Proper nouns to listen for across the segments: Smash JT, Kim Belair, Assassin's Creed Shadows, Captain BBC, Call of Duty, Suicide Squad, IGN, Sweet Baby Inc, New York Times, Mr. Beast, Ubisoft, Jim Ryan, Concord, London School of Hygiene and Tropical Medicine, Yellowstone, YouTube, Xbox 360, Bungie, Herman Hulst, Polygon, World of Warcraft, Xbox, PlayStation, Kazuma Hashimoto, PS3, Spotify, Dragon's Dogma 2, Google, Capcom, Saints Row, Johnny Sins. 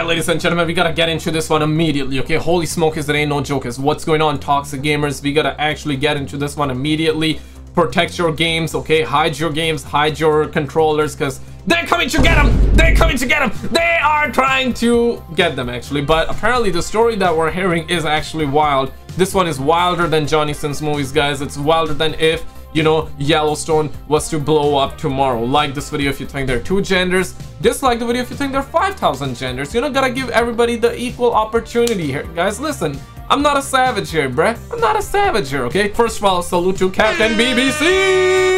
Alright, ladies and gentlemen, we gotta get into this one immediately, okay? Holy smokes, it ain't no jokers. What's going on, toxic gamers? We gotta actually get into this one immediately. Protect your games, okay? Hide your games, hide your controllers, because they're coming to get them! They're coming to get them! They are trying to get them, actually. But apparently, the story that we're hearing is actually wild. This one is wilder than Johnny Sins movies, guys. It's wilder than if, you know, Yellowstone was to blow up tomorrow. Like this video if you think there are 2 genders. Dislike the video if you think there are 5,000 genders. You know, gotta give everybody the equal opportunity here. Guys, listen. I'm not a savage here, bruh. I'm not a savage here, okay? First of all, salute to Captain BBC!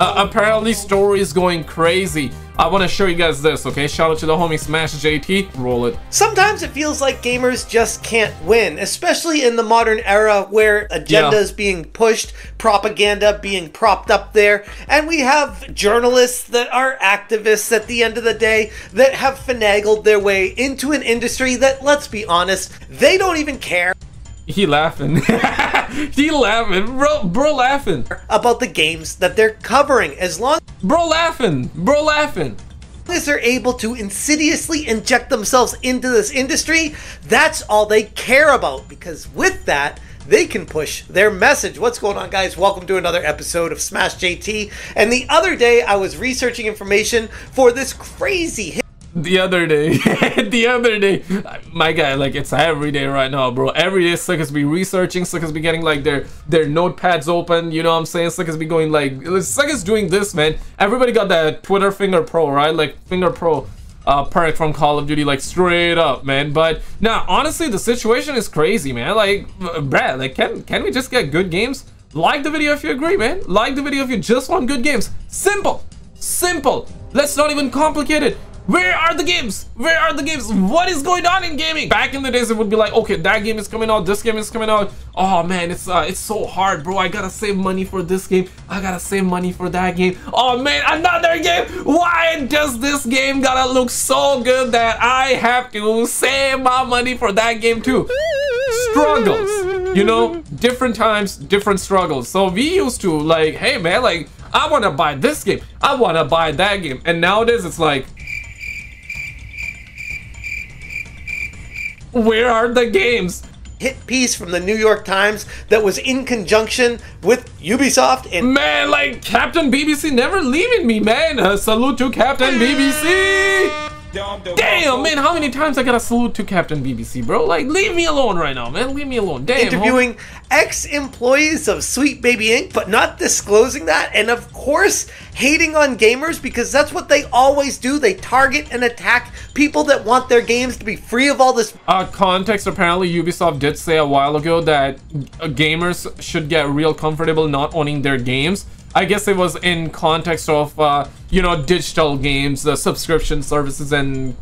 Apparently, story is going crazy. I want to show you guys this, okay? Shout out to the homie Smash JT. Roll it. Sometimes it feels like gamers just can't win, especially in the modern era where agenda is being pushed, propaganda being propped up there, and we have journalists that are activists at the end of the day that have finagled their way into an industry that, let's be honest, they don't even care. He laughing. He laughing. Bro laughing. About the games that they're covering, as long... Bro laughing. Bro laughing. As they're able to insidiously inject themselves into this industry, that's all they care about. Because with that, they can push their message. What's going on, guys? Welcome to another episode of Smash JT. And the other day, I was researching information for this crazy hit. The other day, my guy, like, it's every day right now, bro. Every day, suckers be researching, suckers be getting, like, their notepads open, you know what I'm saying? Suckers be going, like, suckers doing this, man. Everybody got that Twitter Finger Pro, right? Like, Finger Pro perk from Call of Duty, like, straight up, man. But, nah, honestly, the situation is crazy, man. Like, bruh, like, can we just get good games? Like the video if you agree, man. Like the video if you just want good games. Simple. Simple. Let's not even complicate it. Where are the games? Where are the games? What is going on in gaming? Back in the days, it would be like, okay, that game is coming out, this game is coming out. Oh man, it's so hard, bro. I gotta save money for this game. I gotta save money for that game. Oh man, another game. Why does this game gotta look so good that I have to save my money for that game too? Struggles, you know, different times, different struggles. So we used to like, hey man, like I wanna buy this game, I wanna buy that game, and nowadays it's like, where are the games? Hit piece from the New York Times that was in conjunction with Ubisoft and... Man, like, Captain BBC never leaving me, man. A salute to Captain BBC. Damn, man, how many times I gotta salute to Captain BBC, bro? Like, leave me alone right now, man. Leave me alone. Damn. Interviewing ex-employees of Sweet Baby Inc, but not disclosing that. And of course, hating on gamers, because that's what they always do. They target and attack people that want their games to be free of all this. Context, apparently, Ubisoft did say a while ago that gamers should get real comfortable not owning their games. I guess it was in context of, you know, digital games, the subscription services and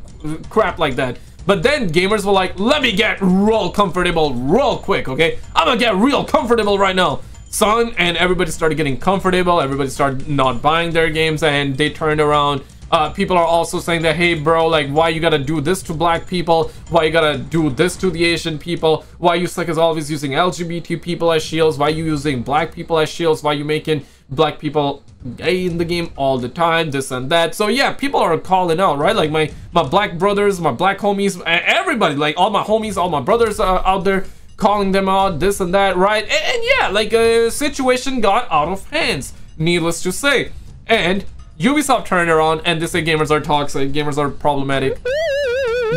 crap like that. But then gamers were like, let me get real comfortable real quick, okay? I'm gonna get real comfortable right now, son. And everybody started getting comfortable. Everybody started not buying their games and they turned around. People are also saying that, hey bro, like, why you gotta do this to black people? Why you gotta do this to the Asian people? Why you suckers always using LGBT people as shields? Why you using black people as shields? Why you making black people gay in the game all the time? This and that. So yeah, people are calling out, right? Like my black brothers, my black homies, everybody, like all my homies, all my brothers out there, calling them out, this and that, right? And yeah, like a situation got out of hands, needless to say. And Ubisoft turned around and they say gamers are toxic, gamers are problematic,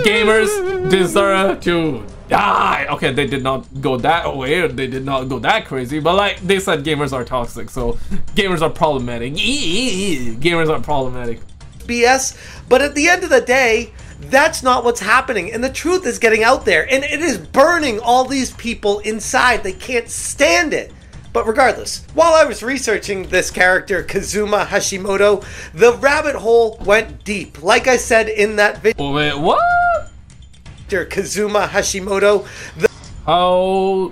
gamers deserve to die. Okay, they did not go that way, they did not go that crazy, but like they said gamers are toxic, so gamers are problematic. Gamers are problematic. BS, but at the end of the day, that's not what's happening, and the truth is getting out there, and it is burning all these people inside. They can't stand it. But regardless, while I was researching this character, Kazuma Hashimoto, the rabbit hole went deep. Like I said in that video. Wait, what? Kazuma Hashimoto. How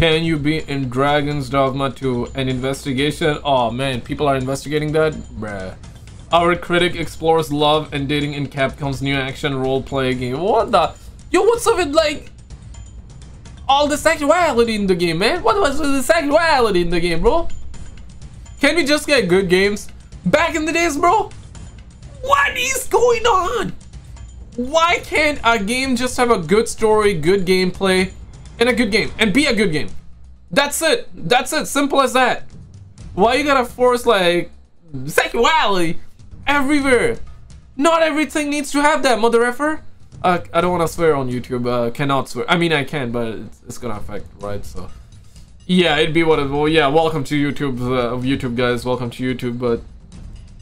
can you be in Dragon's Dogma 2? An investigation? Oh man, people are investigating that? Bruh. Our critic explores love and dating in Capcom's new action role-play game. What the? Yo, what's up with, like, all the sexuality in the game, man? What was the sexuality in the game, bro? Can we just get good games? Back in the days, bro? What is going on? Why can't a game just have a good story, good gameplay, and a good game, and be a good game? That's it. That's it. Simple as that. Why you gotta force, like, sexuality everywhere? Not everything needs to have that, mother effer. I don't want to swear on YouTube. Cannot swear. I mean, I can, but it's gonna affect, right? So, yeah, it'd be what it will. Yeah, welcome to YouTube, YouTube guys. Welcome to YouTube, but.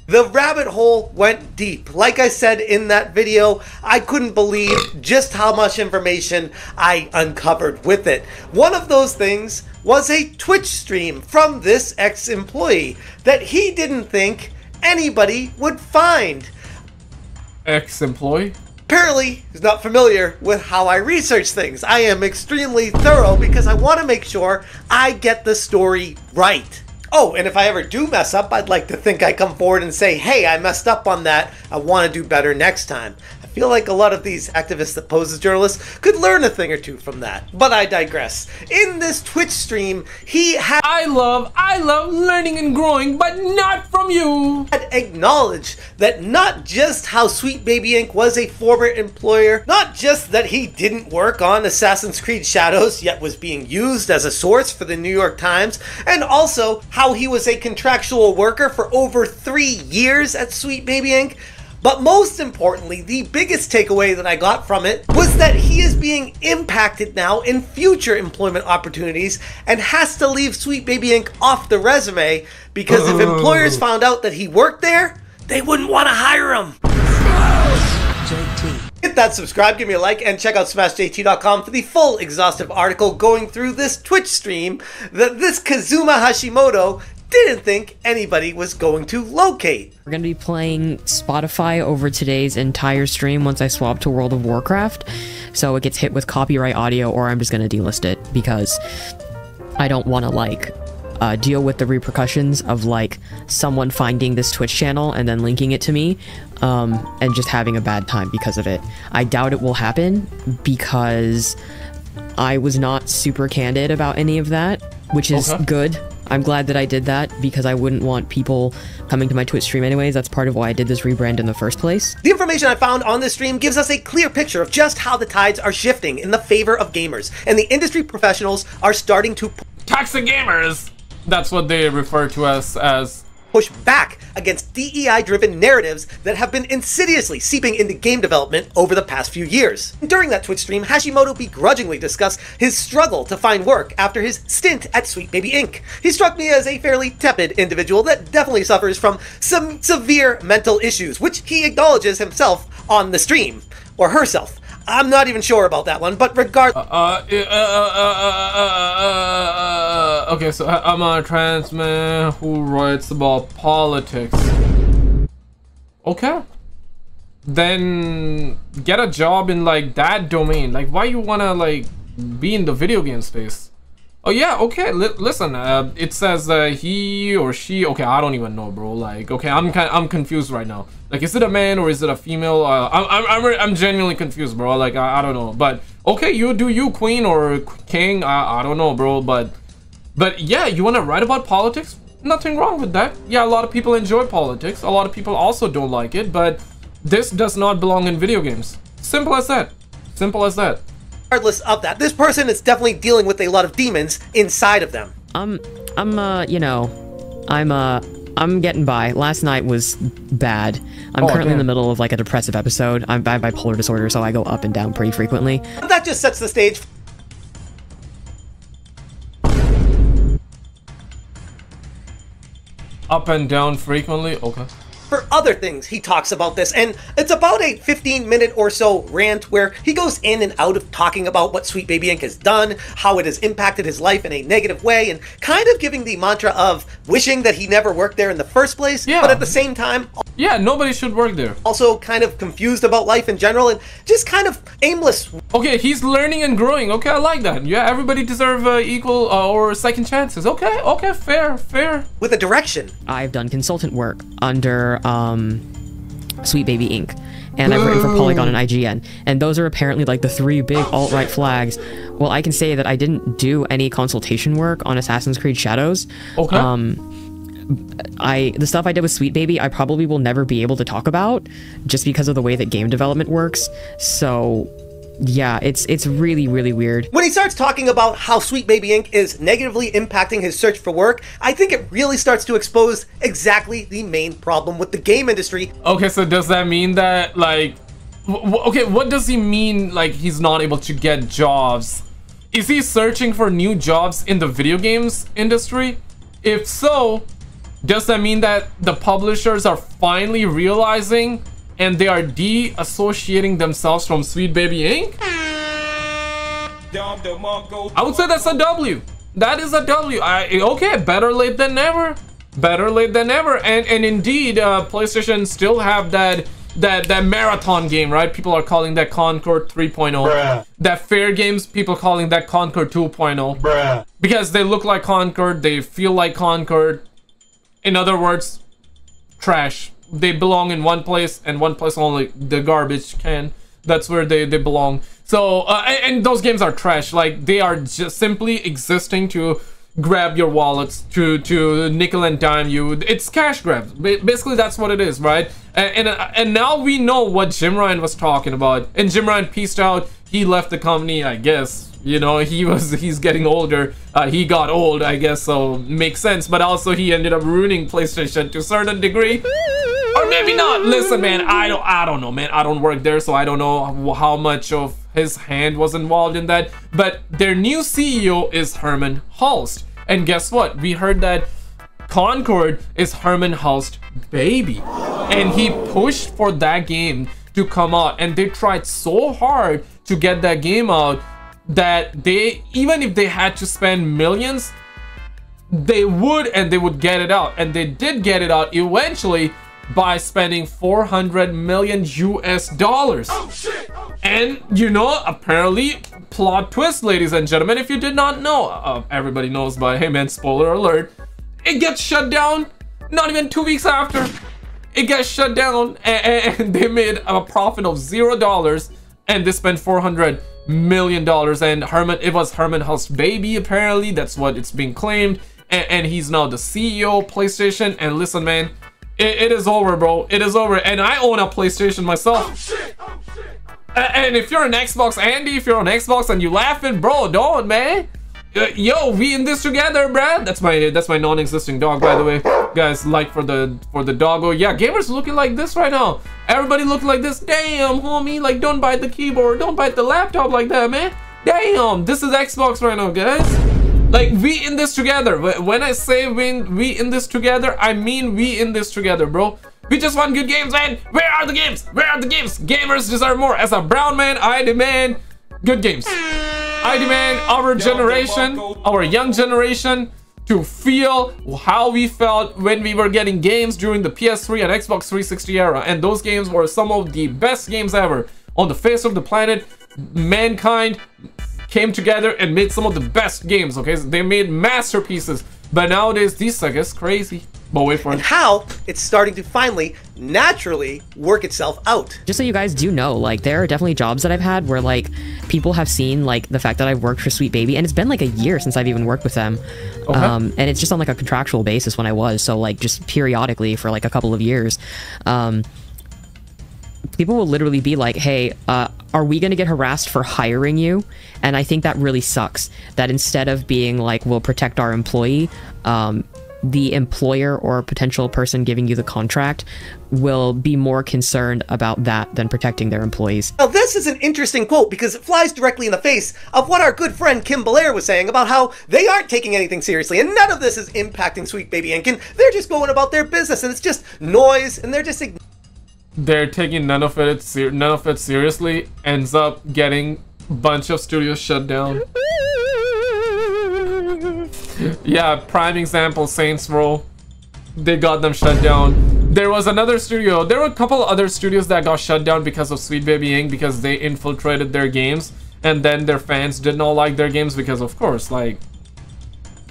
The rabbit hole went deep. Like I said in that video, I couldn't believe just how much information I uncovered with it. One of those things was a Twitch stream from this ex-employee that he didn't think anybody would find. Ex-employee? Apparently, he's not familiar with how I research things. I am extremely thorough because I want to make sure I get the story right. Oh, and if I ever do mess up, I'd like to think I come forward and say, hey, I messed up on that. I want to do better next time. I feel like a lot of these activists that pose as journalists could learn a thing or two from that. But I digress. In this Twitch stream, he had... I love learning and growing, but not from you. Had acknowledged that not just how Sweet Baby Inc. was a former employer, not just that he didn't work on Assassin's Creed Shadows, yet was being used as a source for the New York Times, and also how he was a contractual worker for over 3 years at Sweet Baby Inc. But most importantly, the biggest takeaway that I got from it was that he is being impacted now in future employment opportunities and has to leave Sweet Baby Inc. off the resume because if employers found out that he worked there, they wouldn't want to hire him. JT. Hit that subscribe, give me a like, and check out smashjt.com for the full exhaustive article going through this Twitch stream that this Kazuma Hashimoto didn't think anybody was going to locate. We're going to be playing Spotify over today's entire stream once I swap to World of Warcraft, so it gets hit with copyright audio, or I'm just going to delist it because I don't want to, like, deal with the repercussions of, like, someone finding this Twitch channel and then linking it to me and just having a bad time because of it. I doubt it will happen because I was not super candid about any of that, which is good. I'm glad that I did that because I wouldn't want people coming to my Twitch stream anyways. That's part of why I did this rebrand in the first place. The information I found on this stream gives us a clear picture of just how the tides are shifting in the favor of gamers, and the industry professionals are starting to tax the gamers. That's what they refer to us as. Push back against DEI-driven narratives that have been insidiously seeping into game development over the past few years. During that Twitch stream, Hashimoto begrudgingly discussed his struggle to find work after his stint at Sweet Baby Inc. He struck me as a fairly tepid individual that definitely suffers from some severe mental issues, which he acknowledges himself on the stream, or herself. I'm not even sure about that one, but regardless... Okay, so I'm a trans man who writes about politics. Okay. Then get a job in, like, that domain. Like, why you wanna, like, be in the video game space? Oh, yeah, okay, listen, it says he or she... Okay, I don't even know, bro. Like, okay, I'm confused right now. Like, is it a man or is it a female? I'm genuinely confused, bro. Like, I don't know. But, okay, you do you, queen or king. I don't know, bro, but yeah, you want to write about politics? Nothing wrong with that. Yeah, a lot of people enjoy politics. A lot of people also don't like it, but this does not belong in video games. Simple as that. Simple as that. Regardless of that, this person is definitely dealing with a lot of demons inside of them. I'm getting by. Last night was bad. I'm currently in the middle of, like, a depressive episode. I have bipolar disorder, so I go up and down pretty frequently. That just sets the stage. Up and down frequently? Okay. For other things, he talks about this, and it's about a 15-minute or so rant where he goes in and out of talking about what Sweet Baby Inc. has done, how it has impacted his life in a negative way, and kind of giving the mantra of wishing that he never worked there in the first place, but at the same time... Yeah, nobody should work there. Also kind of confused about life in general, and just kind of aimless. Okay, he's learning and growing. Okay, I like that. Yeah, everybody deserve equal or second chances. Okay, okay, fair, fair. With a direction. I've done consultant work under... Sweet Baby Inc. And I've written for Polygon and IGN, and those are apparently, like, the three big alt-right flags. Well, I can say that I didn't do any consultation work on Assassin's Creed Shadows. Okay. the stuff I did with Sweet Baby, I probably will never be able to talk about just because of the way that game development works. So yeah, it's really, really weird. When he starts talking about how Sweet Baby Inc. is negatively impacting his search for work, I think it really starts to expose exactly the main problem with the game industry. Okay, so does that mean that, like, okay, what does he mean, like, he's not able to get jobs? Is he searching for new jobs in the video games industry? If so, does that mean that the publishers are finally realizing and they are de-associating themselves from Sweet Baby Inc? I would say that's a W. That is a W. Okay, better late than never. Better late than never. And indeed, PlayStation still have that marathon game, right? People are calling that Concord 3.0. That fair games, people calling that Concord 2.0. Because they look like Concord, they feel like Concord. In other words, trash. They belong in one place and one place only, the garbage can. That's where they belong. So and those games are trash. Like, they are just simply existing to grab your wallets, to nickel and dime you. It's cash grabs. Basically, that's what it is, right? And now we know what Jim Ryan was talking about. And Jim Ryan peaced out. He left the company, I guess. You know, he's getting older. He got old, I guess, so makes sense. But also, he ended up ruining PlayStation to a certain degree. Or maybe not. Listen, man, I don't know, man. I don't work there, so I don't know how much of his hand was involved in that. But their new CEO is Herman Hulst. And guess what? We heard that Concord is Herman Hulst's baby. And he pushed for that game to come out. And they tried so hard to get that game out that they, even if they had to spend millions, they would, and they would get it out. And they did get it out eventually by spending $400 million US. Oh, shit. Oh, shit. And you know, apparently, plot twist, ladies and gentlemen, if you did not know, everybody knows, but hey man, spoiler alert, it gets shut down not even 2 weeks after. It gets shut down, and they made a profit of $0, and they spent $400 million. And it was Herman Hulst's baby, apparently. That's what it's being claimed. And he's now the CEO of PlayStation. And listen, man, it is over, bro. It is over. And I own a PlayStation myself. Oh, shit. Oh, shit. And if you're an Xbox, Andy, if you're on Xbox and you laughing, bro, don't, man. Yo, we in this together, bruh. That's my non-existing dog, by the way, guys. Like for the doggo. Yeah, gamers looking like this right now. Everybody looking like this. Damn, homie. Like, don't bite the keyboard. Don't bite the laptop like that, man. Damn, this is Xbox right now, guys. Like, we in this together. When I say we in this together, I mean we in this together, bro. We just want good games, man. Where are the games? Where are the games? Gamers deserve more. As a brown man, I demand good games. I demand our generation, our young generation, to feel how we felt when we were getting games during the PS3 and Xbox 360 era. And those games were some of the best games ever. On the face of the planet, mankind came together and made some of the best games, okay? So they made masterpieces. But nowadays, these suckers crazy. But wait for it. And how it's starting to finally, naturally, work itself out. Just so you guys do know, like, there are definitely jobs that I've had where, like, people have seen, like, the fact that I've worked for Sweet Baby, and it's been, like, a year since I've even worked with them. Okay. And it's just on, like, a contractual basis when I was, so, like, just periodically for, like, a couple of years. People will literally be like, hey, are we going to get harassed for hiring you? And I think that really sucks, that instead of being like, we'll protect our employee, the employer or potential person giving you the contract will be more concerned about that than protecting their employees. Now, this is an interesting quote because it flies directly in the face of what our good friend Kim Belair was saying about how they aren't taking anything seriously and none of this is impacting Sweet Baby Inc. And they're just going about their business and it's just noise and they're just... They're taking none of it seriously, ends up getting a bunch of studios shut down. Yeah, prime example, Saints Row. They got them shut down. There was another studio. There were a couple other studios that got shut down because of Sweet Baby Inc. because they infiltrated their games. And then their fans did not like their games because, of course, like...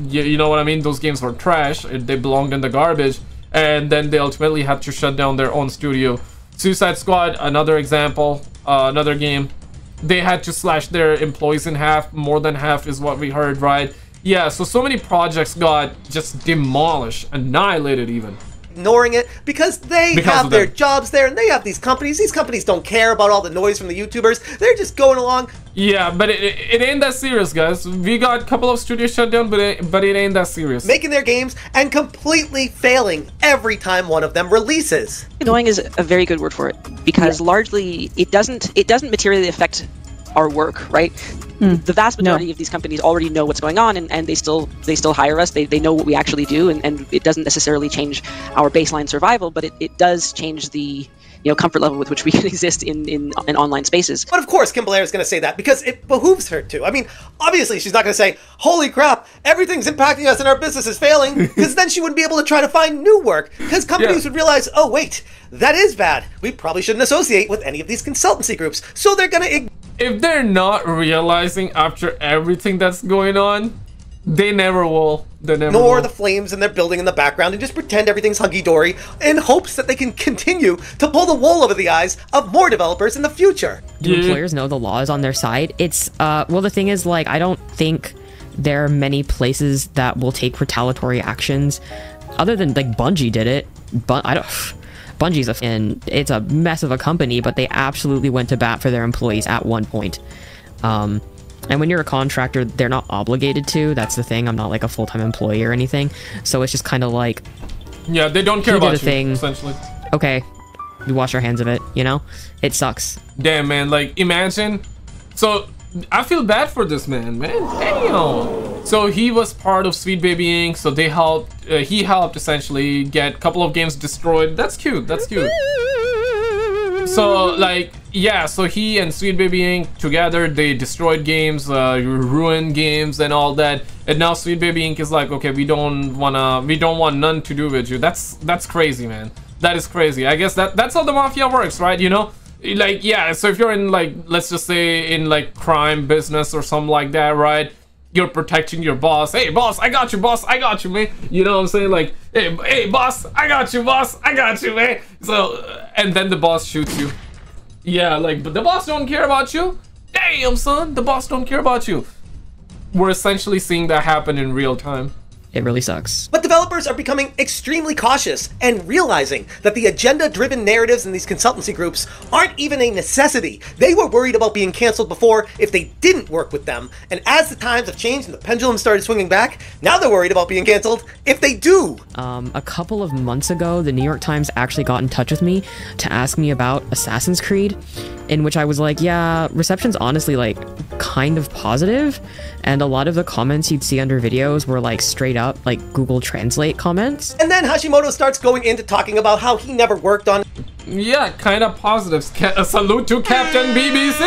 You know what I mean? Those games were trash. They belonged in the garbage. And then they ultimately had to shut down their own studio. Suicide Squad, another example, another game. They had to slash their employees in half. More than half is what we heard, right? Yeah, so many projects got just demolished, annihilated even. Ignoring it because they have their jobs there and they have these companies. These companies don't care about all the noise from the YouTubers. They're just going along. Yeah, but it ain't that serious, guys. We got a couple of studios shut down, but it ain't that serious. Making their games and completely failing every time one of them releases. Annoying is a very good word for it, because largely it doesn't materially affect our work, right? The vast majority of these companies already know what's going on, and they still hire us. They know what we actually do, and it doesn't necessarily change our baseline survival, but it does change the comfort level with which we can exist in online spaces. But of course Kim Belair is going to say that, because it behooves her to. I mean, obviously she's not going to say, holy crap, everything's impacting us and our business is failing, because then she wouldn't be able to try to find new work, because companies would realize, oh wait, that is bad. We probably shouldn't associate with any of these consultancy groups. So they're going to... If they're not realizing after everything that's going on, they never will. Nor the flames in their building in the background, and just pretend everything's hunky-dory in hopes that they can continue to pull the wool over the eyes of more developers in the future. Do employers know the law is on their side? It's, well, the thing is, like, I don't think there are many places that will take retaliatory actions other than, like, Bungie did it. But I don't... Bungie's a and it's a mess of a company, but they absolutely went to bat for their employees at one point. And when you're a contractor, they're not obligated to. That's the thing. I'm not like a full-time employee or anything, so it's just kind of like, yeah, they don't care about the thing. Essentially, okay, we wash our hands of it. You know, it sucks. Damn, man. Like, imagine. So I feel bad for this man, Damn. So he was part of Sweet Baby Inc. So they helped. He helped essentially get a couple of games destroyed. That's cute. That's cute. So like, yeah. So he and Sweet Baby Inc. together, they destroyed games, ruined games, and all that. And now Sweet Baby Inc. is like, okay, we don't want none to do with you. That's crazy, man. That is crazy. I guess that's how the mafia works, right? You know. Like, yeah, so if you're in, like, let's just say in, like, crime business or something like that, right? You're protecting your boss. Hey, boss. I got you, man. You know what I'm saying? Like, hey, boss. I got you, man. So, and then the boss shoots you. Yeah, like, but the boss don't care about you. Damn, son, the boss don't care about you. We're essentially seeing that happen in real time. It really sucks. But developers are becoming extremely cautious and realizing that the agenda-driven narratives in these consultancy groups aren't even a necessity. They were worried about being canceled before if they didn't work with them. And as the times have changed and the pendulum started swinging back, now they're worried about being canceled if they do. A couple of months ago, the New York Times actually got in touch with me to ask me about Assassin's Creed, in which I was like, yeah, reception's honestly like kind of positive. And a lot of the comments you'd see under videos were like straight up like Google Translate comments. And then Hashimoto starts going into talking about how he never worked on... Yeah, kind of positive. Salute to Captain BBC!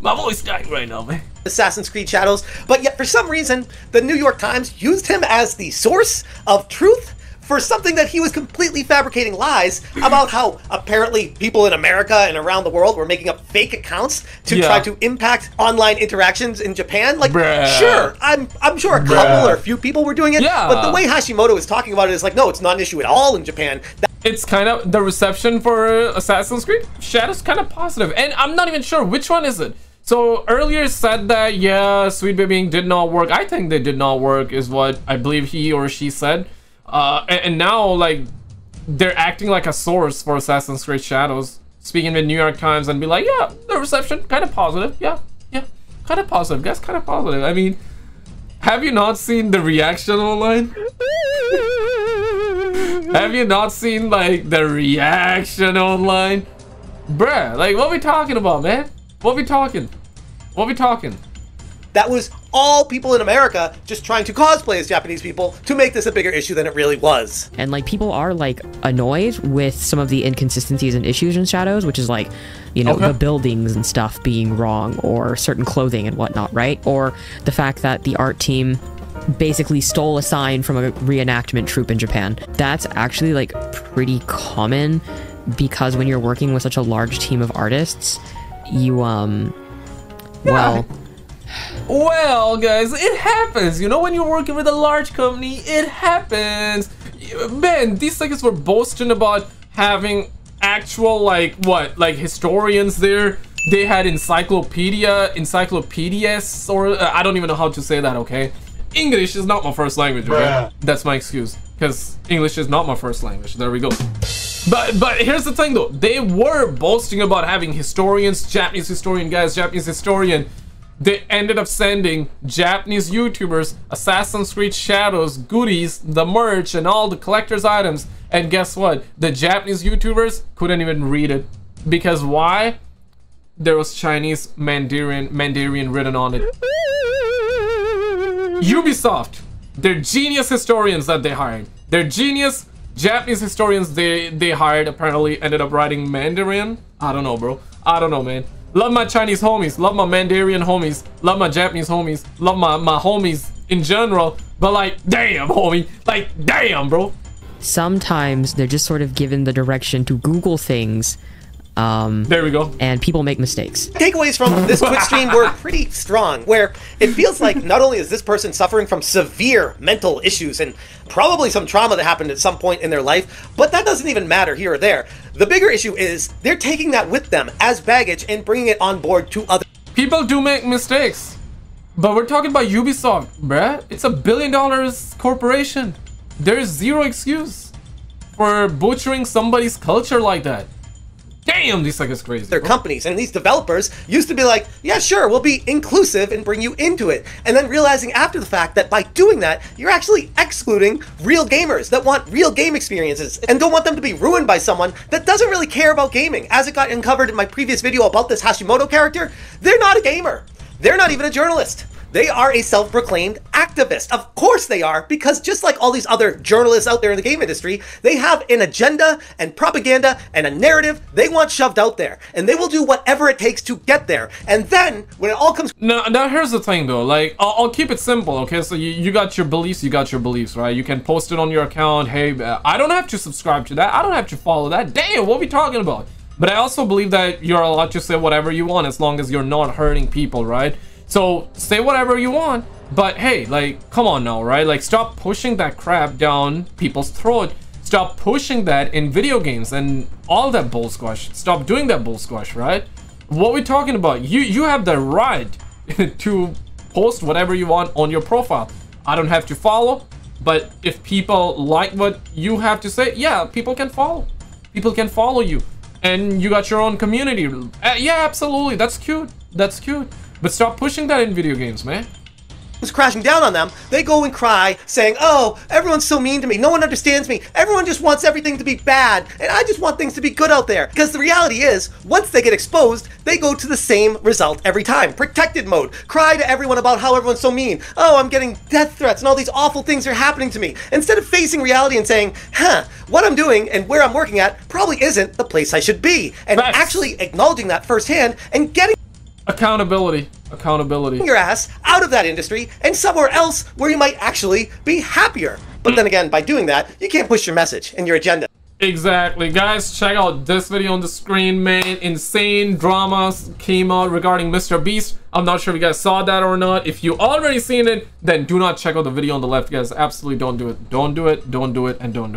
My voice dying right now, man. Assassin's Creed Shadows. But yet, for some reason, the New York Times used him as the source of truth for something that he was completely fabricating lies about, how apparently people in America and around the world were making up fake accounts to try to impact online interactions in Japan. Like, sure, I'm sure a couple or a few people were doing it, but the way Hashimoto is talking about it is like, no, it's not an issue at all in Japan. It's kind of, the reception for Assassin's Creed Shadows kind of positive, and I'm not even sure which one is it. So earlier said that, yeah, Sweet Baby Inc. did not work. I think they did not work is what I believe he or she said. And now, like, they're acting like a source for Assassin's Creed Shadows, speaking with New York Times, and be like, yeah, the reception, kind of positive, yeah, kind of positive, guys, kind of positive. I mean, have you not seen the reaction online? Have you not seen, like, the reaction online? Bruh, like, what we talking about, man? What we talking? That was all people in America just trying to cosplay as Japanese people to make this a bigger issue than it really was. And like, people are like annoyed with some of the inconsistencies and issues in Shadows, which is like, you know, the buildings and stuff being wrong, or certain clothing and whatnot, right? Or the fact that the art team basically stole a sign from a reenactment troupe in Japan. That's actually like pretty common, because when you're working with such a large team of artists, you, well, guys, it happens. You know, when you're working with a large company, it happens. Man, these things were boasting about having actual, like, what, like historians there They had encyclopedias, or I don't even know how to say that, okay? English is not my first language, okay? Yeah. That's my excuse, because English is not my first language. There we go. But here's the thing though, they were boasting about having historians, Japanese historian guys, Japanese historian. They ended up sending Japanese YouTubers, Assassin's Creed Shadows, goodies, the merch, and all the collector's items. And guess what? The Japanese YouTubers couldn't even read it. Because why? There was Chinese Mandarin written on it. Ubisoft, they're genius historians that they hired. They're genius Japanese historians they hired apparently ended up writing Mandarin. I don't know, bro. I don't know, man. Love my Chinese homies, love my Mandarin homies, love my Japanese homies, love my homies in general, but like, damn, homie, like, damn, bro. Sometimes they're just sort of given the direction to Google things. There we go. And people make mistakes. Takeaways from this quick stream were pretty strong, where it feels like not only is this person suffering from severe mental issues and probably some trauma that happened at some point in their life, but that doesn't even matter here or there. The bigger issue is they're taking that with them as baggage and bringing it on board to other people. Do make mistakes, but we're talking about Ubisoft, bruh. It's $1 billion corporation. There's zero excuse for butchering somebody's culture like that. Damn, these suckers crazy. Their companies and these developers used to be like, yeah, sure, we'll be inclusive and bring you into it. And then realizing after the fact that by doing that, you're actually excluding real gamers that want real game experiences and don't want them to be ruined by someone that doesn't really care about gaming. As it got uncovered in my previous video about this Hashimoto character, they're not a gamer. They're not even a journalist. They are a self-proclaimed activist. Of course they are, because just like all these other journalists out there in the game industry, they have an agenda and propaganda and a narrative they want shoved out there. And they will do whatever it takes to get there. And then, when it all comes... Now here's the thing though, like, I'll keep it simple, okay? So you got your beliefs, right? You can post it on your account. Hey, I don't have to subscribe to that. I don't have to follow that. Damn, what are we talking about? But I also believe that you're allowed to say whatever you want as long as you're not hurting people, right? So say whatever you want, but hey, like, come on now, right? Like, stop pushing that crap down people's throat. Stop pushing that in video games and all that bull squash. Stop doing that bull squash, right? What we're talking about, you have the right to post whatever you want on your profile. I don't have to follow, but if people like what you have to say, yeah, people can follow. People can follow you, and you got your own community. Yeah, absolutely, that's cute, that's cute. But stop pushing that in video games, man. It's crashing down on them. They go and cry, saying, oh, everyone's so mean to me. No one understands me. Everyone just wants everything to be bad. And I just want things to be good out there. Because the reality is, once they get exposed, they go to the same result every time. Protected mode. Cry to everyone about how everyone's so mean. Oh, I'm getting death threats and all these awful things are happening to me. Instead of facing reality and saying, huh, what I'm doing and where I'm working at probably isn't the place I should be. And Max. Actually acknowledging that firsthand and getting... Accountability. Your ass out of that industry and somewhere else where you might actually be happier. But then again, by doing that, you can't push your message and your agenda. Exactly. Guys, check out this video on the screen, man. Insane dramas came out regarding Mr. Beast. I'm not sure if you guys saw that or not. If you already seen it, then do not check out the video on the left, guys. Absolutely don't do it. Don't do it. Don't do it. And don't do it.